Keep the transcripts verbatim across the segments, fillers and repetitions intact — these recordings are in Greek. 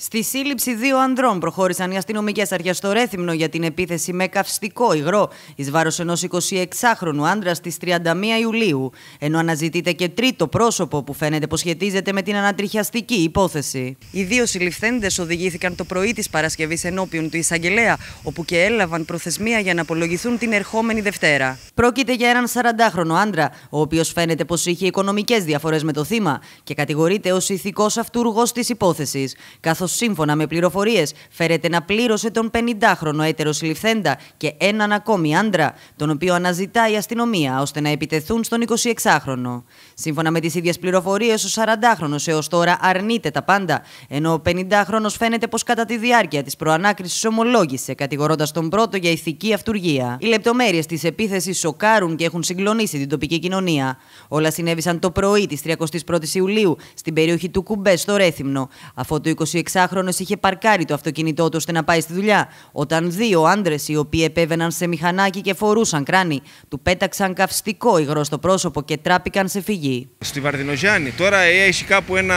Στη σύλληψη δύο ανδρών προχώρησαν οι αστυνομικές αρχές στο Ρέθυμνο για την επίθεση με καυστικό υγρό εις βάρος ενός εικοσιεξάχρονου άντρα στις τριάντα μία Ιουλίου, ενώ αναζητείται και τρίτο πρόσωπο που φαίνεται πως σχετίζεται με την ανατριχιαστική υπόθεση. Οι δύο συλληφθέντες οδηγήθηκαν το πρωί της Παρασκευής ενώπιον του εισαγγελέα, όπου και έλαβαν προθεσμία για να απολογηθούν την ερχόμενη Δευτέρα. Πρόκειται για έναν σαραντάχρονο άντρα, ο οποίος φαίνεται πως είχε οικονομικές διαφορές με το θύμα και κατηγορείται ως ηθικός αυτούργος της υπόθεσης, καθώς σύμφωνα με πληροφορίες, φέρεται να πλήρωσε τον πενηντάχρονο έτερο συλληφθέντα και έναν ακόμη άντρα, τον οποίο αναζητά η αστυνομία ώστε να επιτεθούν στον εικοσιεξάχρονο. Σύμφωνα με τις ίδιες πληροφορίες, ο σαραντάχρονος έως τώρα αρνείται τα πάντα, ενώ ο πενηντάχρονος φαίνεται πως κατά τη διάρκεια της προανάκρισης ομολόγησε, κατηγορώντας τον πρώτο για ηθική αυτουργία. Οι λεπτομέρειες της επίθεσης σοκάρουν και έχουν συγκλονίσει την τοπική κοινωνία. Όλα συνέβησαν το πρωί της τριαντάης πρώτης Ιουλίου στην περιοχή του Κουμπέ στο Ρέθυμνο, αφού το εικοσιεξάχρονος είχε παρκάρει το αυτοκίνητό του ώστε να πάει στη δουλειά, όταν δύο άντρες, οι οποίοι επέβαιναν σε μηχανάκι και φορούσαν κράνη, του πέταξαν καυστικό υγρό στο πρόσωπο και τράπηκαν σε φυγή. Στη Βαρδινογιάννη, τώρα έχει κάπου ένα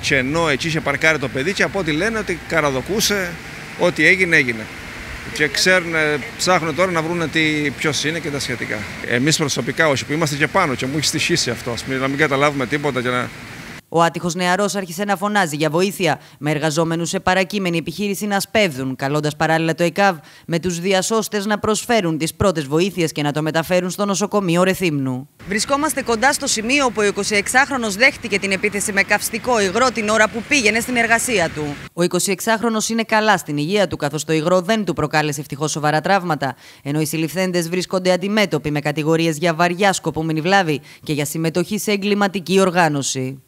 κενό, εκεί είχε παρκάρει το παιδί και από ό,τι λένε ότι καραδοκούσε, ό,τι έγινε, έγινε. Και ξέρουν, ψάχνουν τώρα να βρουν ποιος είναι και τα σχετικά. Εμείς προσωπικά, όσοι που είμαστε και πάνω, και μου έχει στοιχήσει αυτό, ας πούμε, να μην καταλάβουμε τίποτα και να. Ο άτυχος νεαρός άρχισε να φωνάζει για βοήθεια, με εργαζόμενους σε παρακείμενη επιχείρηση να σπέβδουν, καλώντας παράλληλα το ΕΚΑΒ με τους διασώστες να προσφέρουν τις πρώτες βοήθειες και να το μεταφέρουν στο νοσοκομείο Ρεθύμνου. Βρισκόμαστε κοντά στο σημείο όπου ο εικοσιεξάχρονος δέχτηκε την επίθεση με καυστικό υγρό την ώρα που πήγαινε στην εργασία του. Ο εικοσιεξάχρονος είναι καλά στην υγεία του, καθώς το υγρό δεν του προκάλεσε ευτυχώς σοβαρά τραύματα, ενώ οι συλληφθέντες βρίσκονται αντιμέτωποι με κατηγορίες για βαριά σκοπούμενη βλάβη και για συμμετοχή σε εγκληματική οργάνωση.